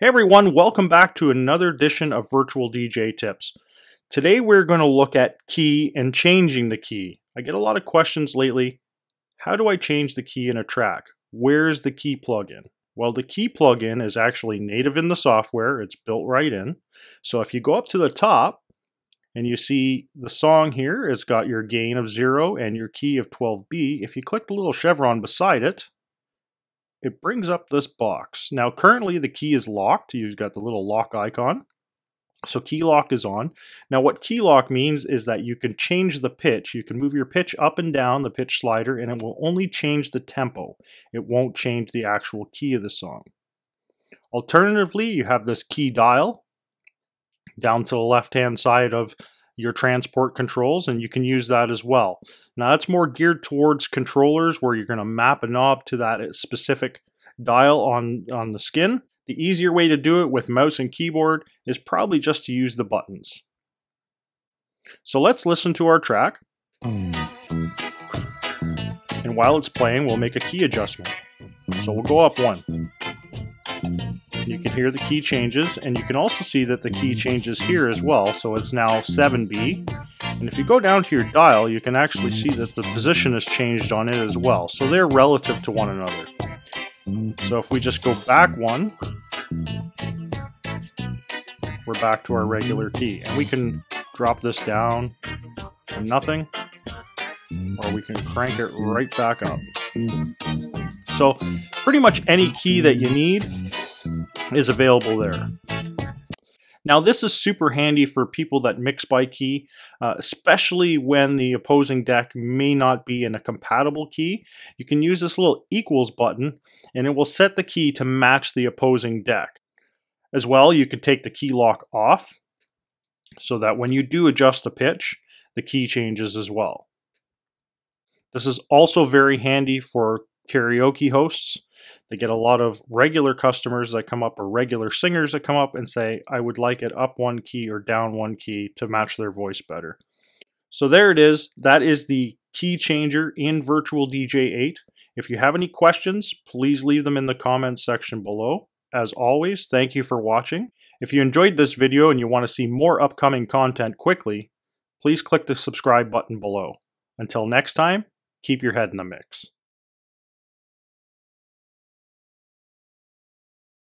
Hey everyone, welcome back to another edition of Virtual DJ Tips. Today we're going to look at key and changing the key. I get a lot of questions lately. How do I change the key in a track? Where is the key plugin? Well, the key plugin is actually native in the software. It's built right in. So if you go up to the top and you see the song here, it's got your gain of 0 and your key of 12B. If you click the little chevron beside it, it brings up this box. Now currently the key is locked. You've got the little lock icon. So key lock is on. Now what key lock means is that you can change the pitch. You can move your pitch up and down, the pitch slider, and it will only change the tempo. It won't change the actual key of the song. Alternatively, you have this key dial down to the left-hand side of your transport controls, and you can use that as well. Now that's more geared towards controllers where you're going to map a knob to that specific dial on the skin. The easier way to do it with mouse and keyboard is probably just to use the buttons. So let's listen to our track. And while it's playing, we'll make a key adjustment. So we'll go up 1. You can hear the key changes, and you can also see that the key changes here as well, so it's now 7B. And if you go down to your dial, you can actually see that the position has changed on it as well, so they're relative to one another. So if we just go back 1, we're back to our regular key. And we can drop this down to nothing, or we can crank it right back up. So pretty much any key that you need is available there. Now this is super handy for people that mix by key, especially when the opposing deck may not be in a compatible key. You can use this little equals button and it will set the key to match the opposing deck. As well, you can take the key lock off so that when you do adjust the pitch, the key changes as well. This is also very handy for karaoke hosts. They get a lot of regular customers that come up or regular singers that come up and say, I would like it up 1 key or down 1 key to match their voice better. So there it is. That is the key changer in Virtual DJ 8. If you have any questions, please leave them in the comments section below. As always, thank you for watching. If you enjoyed this video and you want to see more upcoming content quickly, please click the subscribe button below. Until next time, keep your head in the mix.